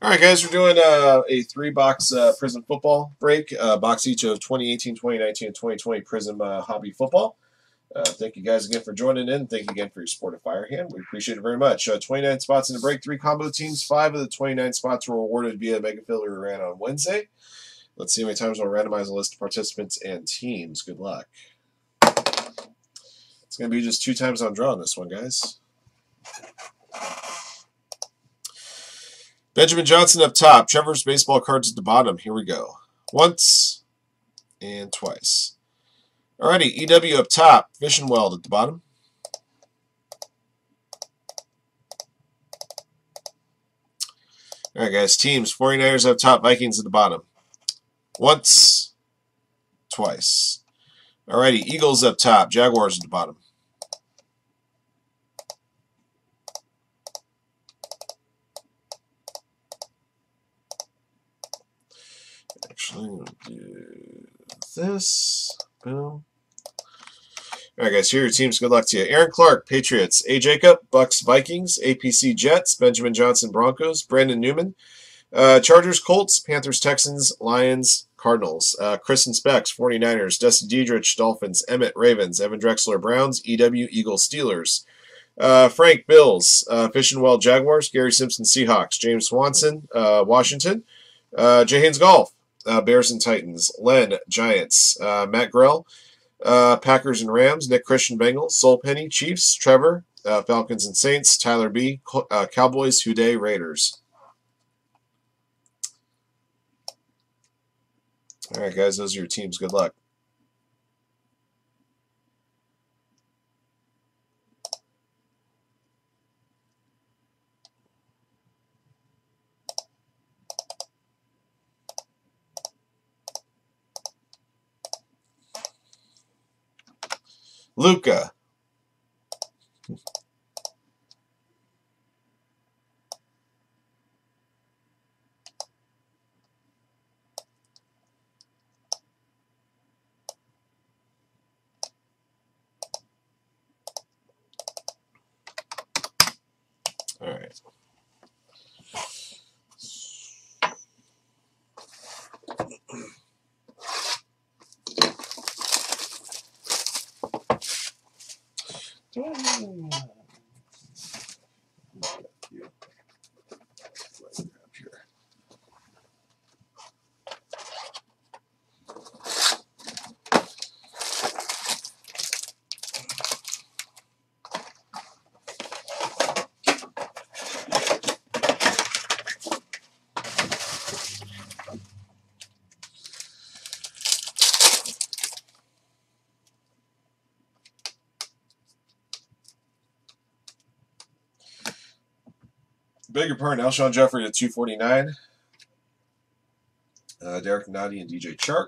All right, guys, we're doing a three-box Prizm football break, box each of 2018, 2019, and 2020 Prizm Hobby Football. Thank you guys again for joining in. Thank you again for your support of Firehand. We appreciate it very much. 29 spots in the break, 3 combo teams. 5 of the 29 spots were awarded via Mega Field we ran on Wednesday. Let's see how many times we'll randomize a list of participants and teams. Good luck. It's going to be just 2 times on draw on this one, guys. Benjamin Johnson up top, Trevor's baseball cards at the bottom. Here we go. Once and twice. Alrighty, EW up top, Fish and Weld at the bottom. Alright, guys, teams 49ers up top, Vikings at the bottom. Once, twice. Alrighty, Eagles up top, Jaguars at the bottom. Actually, I'm going to do this. Boom. All right, guys, here are your teams. Good luck to you. Aaron Clark, Patriots. A. Jacob, Bucks, Vikings. APC, Jets. Benjamin Johnson, Broncos. Brandon Newman, Chargers, Colts. Panthers, Texans. Lions, Cardinals. Chris and Specs, 49ers. Dustin Diedrich, Dolphins. Emmett, Ravens. Evan Drexler, Browns. EW, Eagles, Steelers. Frank, Bills. Fish and Well, Jaguars. Gary Simpson, Seahawks. James Swanson, Washington. Jay Haynes, Golf. Bears and Titans, Len, Giants, Matt Grell, Packers and Rams, Nick Christian, Bengals, Soulpenny, Chiefs, Trevor, Falcons and Saints, Tyler B., Cowboys, Houday, Raiders. All right, guys, those are your teams. Good luck. Luca, all right. Beg your pardon, Alshon Jeffrey at 249. Derek Noddy and DJ Chark.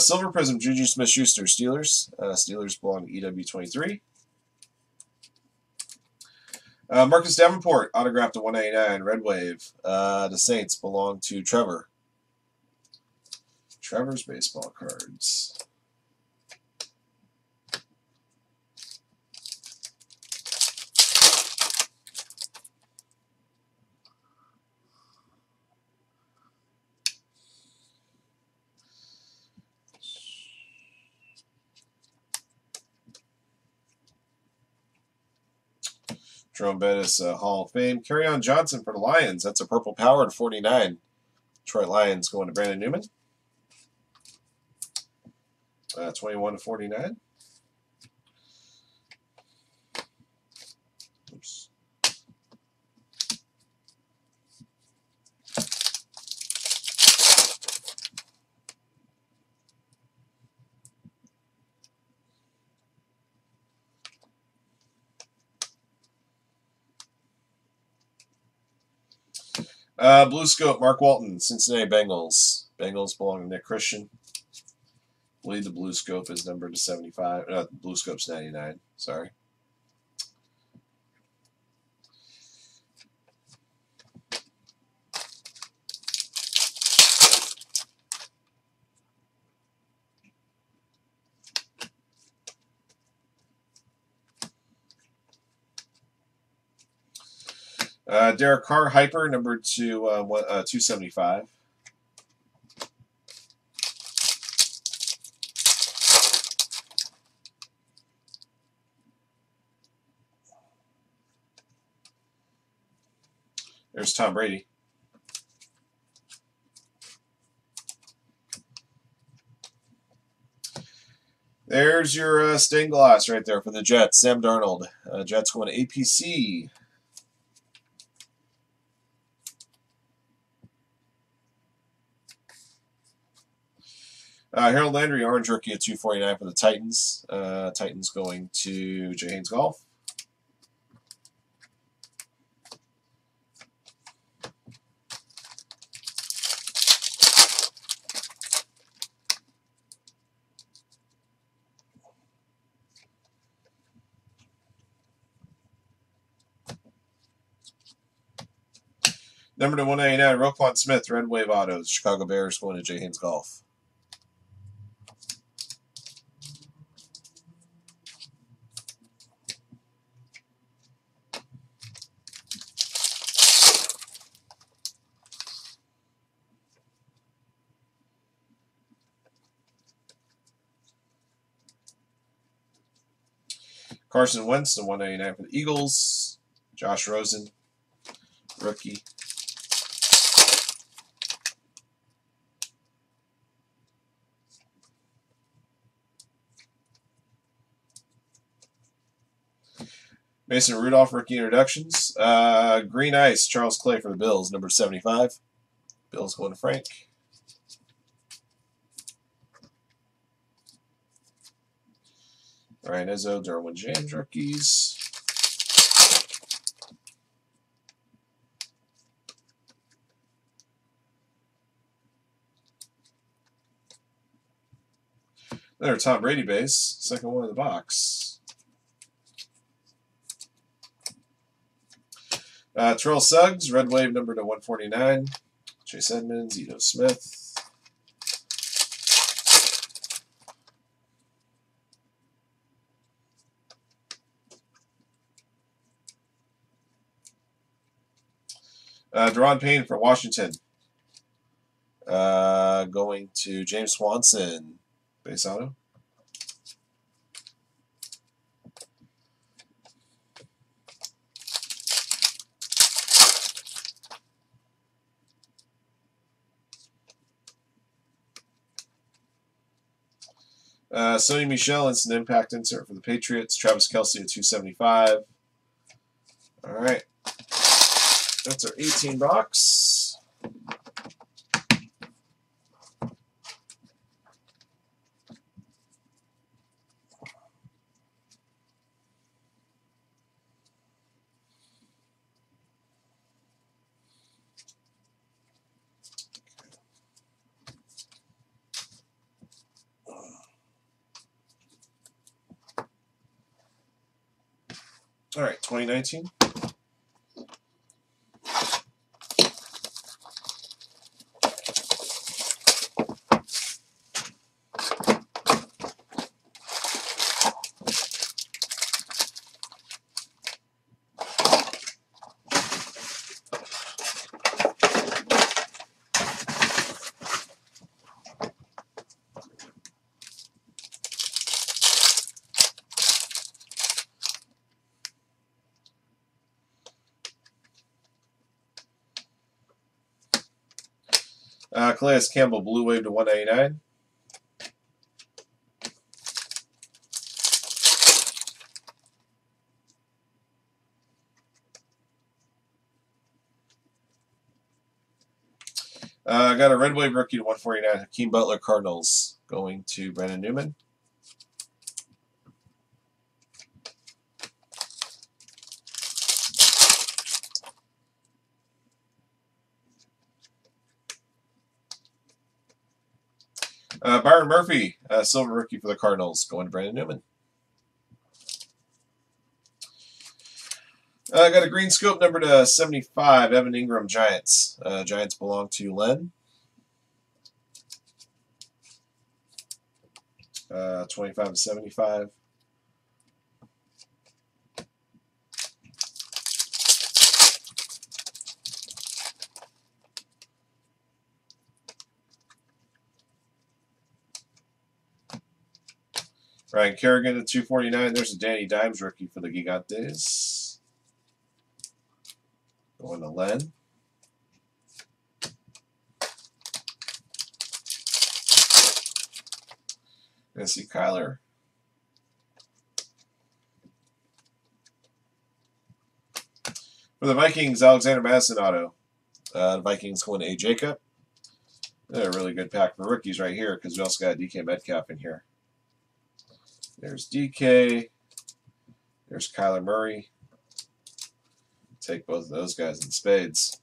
Silver Prism, Juju Smith Schuster, Steelers. Steelers belong to EW23. Marcus Davenport, autographed to 199. Red Wave. The Saints belong to Trevor. Trevor's baseball cards. Jerome Bettis, Hall of Fame. Kerryon Johnson for the Lions. That's a purple power to 49. Detroit Lions going to Brandon Newman. 21 to 49. Oops. Blue Scope, Mark Walton, Cincinnati Bengals. Bengals belong to Nick Christian. I believe the Blue Scope is numbered to 75. No, the Blue Scope's 99. Sorry. Derek Carr, Hyper, number 275. There's Tom Brady. There's your stained glass right there for the Jets. Sam Darnold. Jets going to APC. Harold Landry, orange rookie at 249 for the Titans. Titans going to Jay Haynes Golf. Number to 199, Roquan Smith, Red Wave Autos. Chicago Bears going to Jay Haynes Golf. Carson Wentz, the 199 for the Eagles. Josh Rosen, rookie. Mason Rudolph, rookie introductions. Green Ice, Charles Clay for the Bills, number 75. Bills going to Frank. Ryan Izzo, Derwin James, rookies. Another Tom Brady base, second one in the box. Terrell Suggs, Red Wave number to 149. Chase Edmonds, Edo Smith. Deron Payne for Washington. Going to James Swanson, base auto. Sonny Michel, instant impact insert for the Patriots. Travis Kelce at 275. All right. That's our 18 box. All right, 2019. Calais Campbell, Blue Wave to 199. I got a Red Wave rookie to 149. Hakeem Butler, Cardinals, going to Brandon Newman. Byron Murphy, silver rookie for the Cardinals, going to Brandon Newman. I got a green scope number to 75, Evan Engram, Giants. Giants belong to Len. 25 to 75. Ryan Kerrigan at 249. There's a Danny Dimes rookie for the Gigantes. Going to Len. Gonna see Kyler. For the Vikings, Alexander Madison auto. The Vikings going to A. Jacob. They're a really good pack for rookies right here because we also got DK Metcalf in here. There's DK. There's Kyler Murray. Take both of those guys in spades.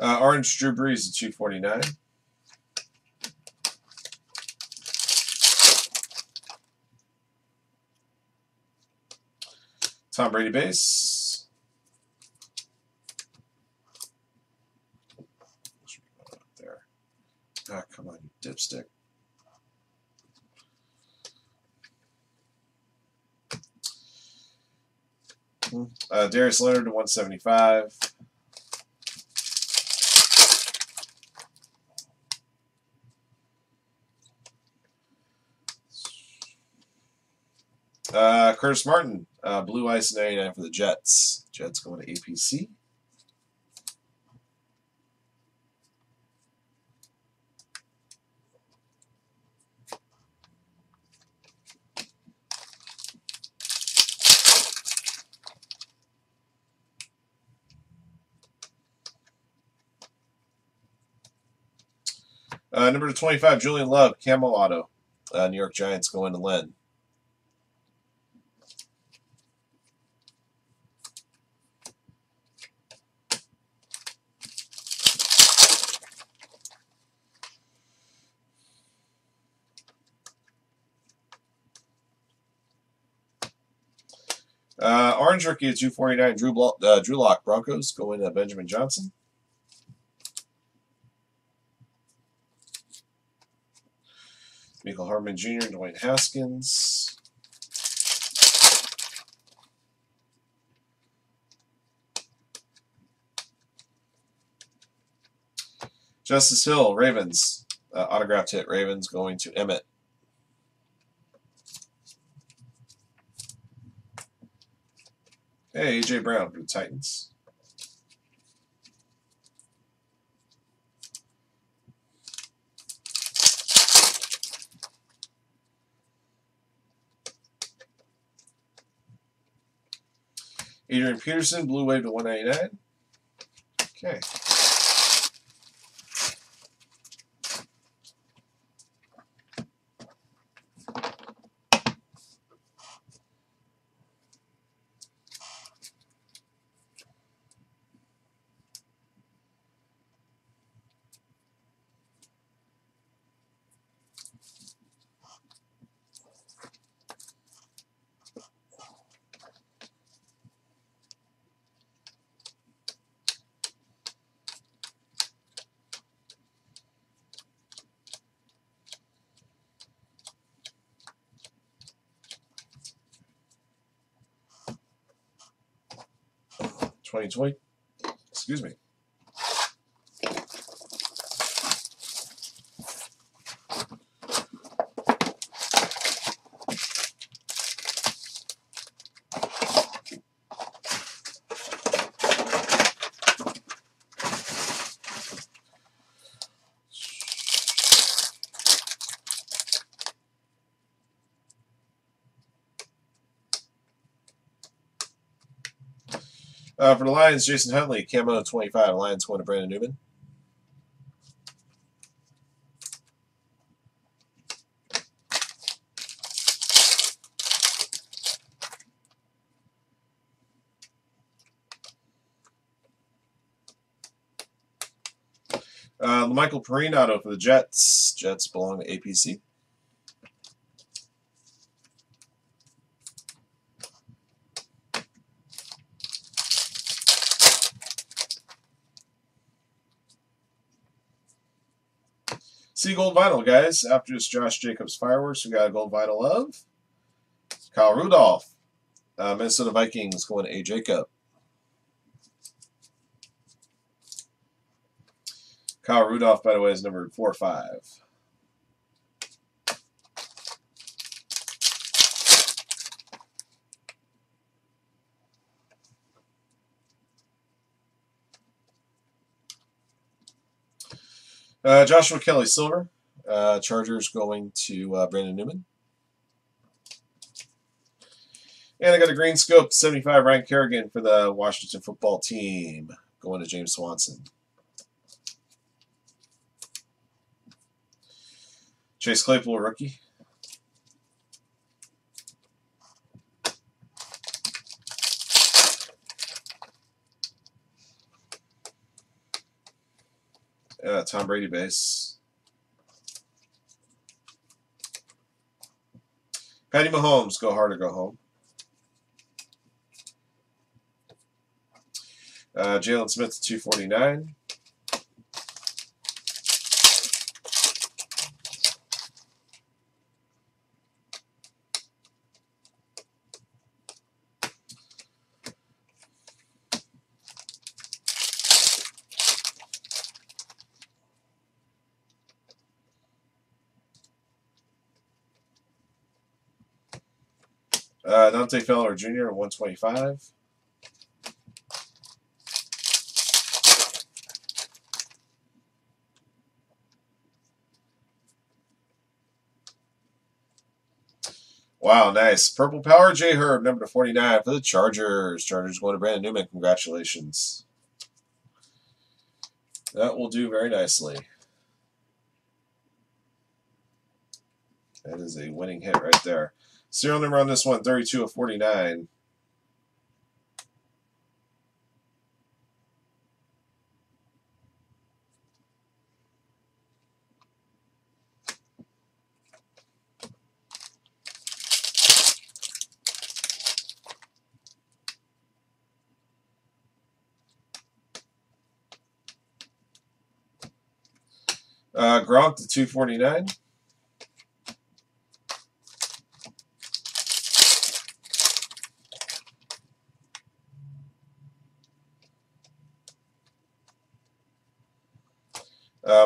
Orange Drew Brees at 249. Tom Brady base. Up there. Ah, come on, you dipstick. Darius Leonard to 175. Curtis Martin, Blue Ice 99 for the Jets. Jets going to APC. Number 25, Julian Love, Camo Auto. New York Giants going to Len. Orange rookie at 249, Drew Lock, Broncos, going to Benjamin Johnson. Michael Harmon Jr., Dwayne Haskins. Justice Hill, Ravens, autographed hit, Ravens, going to Emmett. Hey, A.J. Brown for the Titans. Adrian Peterson, Blue Wave to 199. Okay. Excuse me. For the Lions, Jason Huntley, Camo 25. Lions going to Brandon Newman. Michael Perinato for the Jets. Jets belong to APC. See gold vinyl, guys. After this Josh Jacobs fireworks, we got a gold vinyl of Kyle Rudolph. Minnesota Vikings going to A. Jacob. Kyle Rudolph, by the way, is numbered 4/5. Joshua Kelly, silver. Chargers going to Brandon Newman. And I got a green scope, 75, Ryan Kerrigan for the Washington football team. Going to James Swanson. Chase Claypool, rookie. Tom Brady base. Patty Mahomes, go hard or go home. Jalen Smith, 249. Dante Fowler Jr. 125. Wow, nice. Purple Power J Herb, number 49 for the Chargers. Chargers going to Brandon Newman. Congratulations. That will do very nicely. That is a winning hit right there. Serial number on this one, 32 of 49. Gronk to 249.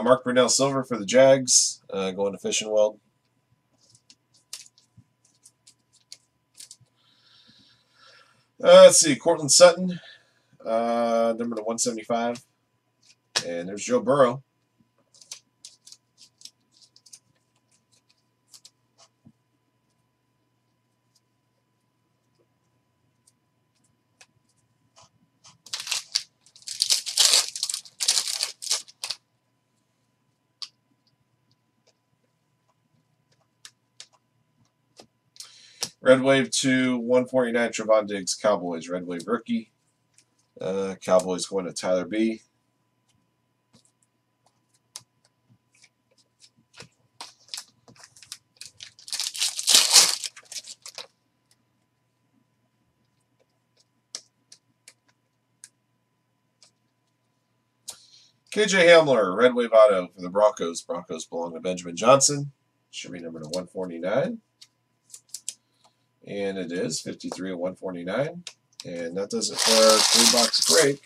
Mark Brunell silver for the Jags, going to Fish and Weld. Let's see, Cortland Sutton, number to 175, and there's Joe Burrow. Red Wave to 149, Trevon Diggs, Cowboys. Red Wave rookie. Cowboys going to Tyler B. KJ Hamler, Red Wave auto for the Broncos. Broncos belong to Benjamin Johnson. Should be number to 149. And it is 53 of 149. And that does it for our 3-box break.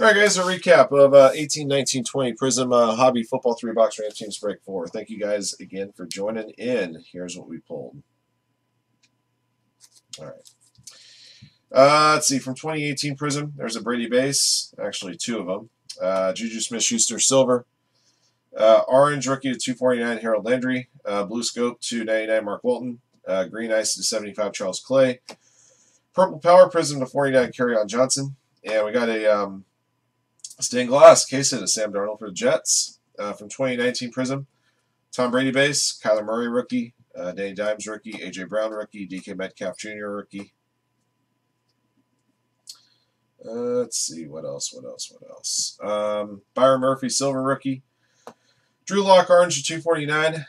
All right, guys, a recap of 18, 19, 20 Prizm Hobby Football 3-box Ram Teams Break 4. Thank you guys again for joining in. Here's what we pulled. All right. Let's see, from 2018 Prizm, there's a Brady base, actually two of them. Juju Smith Schuster silver. Orange rookie to 249, Harold Landry. Blue scope to 99, Mark Walton. Green ice to 75, Charles Clay. Purple Power Prism to 49, Kerryon Johnson. And we got a stained glass case hit of Sam Darnold for the Jets from 2019 Prism. Tom Brady base, Kyler Murray rookie, Danny Dimes rookie, AJ Brown rookie, DK Metcalf Jr. rookie. Let's see, what else? Byron Murphy silver rookie, Drew Lock orange to 249,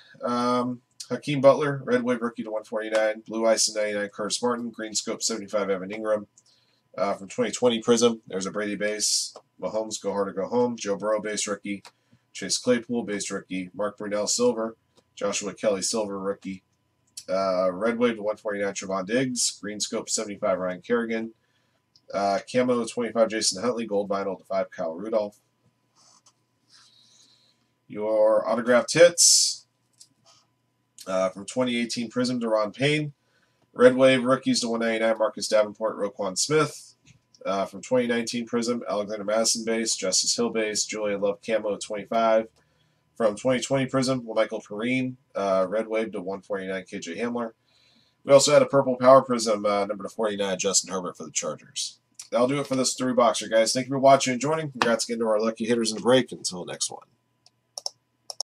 Hakeem Butler redwood rookie to 149, blue ice to 99, Curtis Martin, green scope 75, Evan Engram from 2020 Prism. There's a Brady base, Mahomes go hard or go home, Joe Burrow base rookie, Chase Claypool base rookie, Mark Brunell silver, Joshua Kelly silver rookie, redwood to 149, Trevon Diggs, green scope 75, Ryan Kerrigan. Camo 25, Jason Huntley, gold vinyl to 5, Kyle Rudolph. Your autographed hits from 2018 Prism to Ron Payne. Red Wave rookies to 199, Marcus Davenport, Roquan Smith. From 2019 Prism, Alexander Madison base, Justice Hill base, Julian Love Camo 25. From 2020 Prism, Michael Perrine, Red Wave to 149, KJ Hamler. We also had a Purple Power Prism, number to 49, Justin Herbert for the Chargers. That'll do it for this three-boxer, guys. Thank you for watching and joining. Congrats again to our lucky hitters in the break. Until next one.